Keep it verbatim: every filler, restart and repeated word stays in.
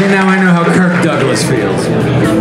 Now I know how Kirk Douglas feels.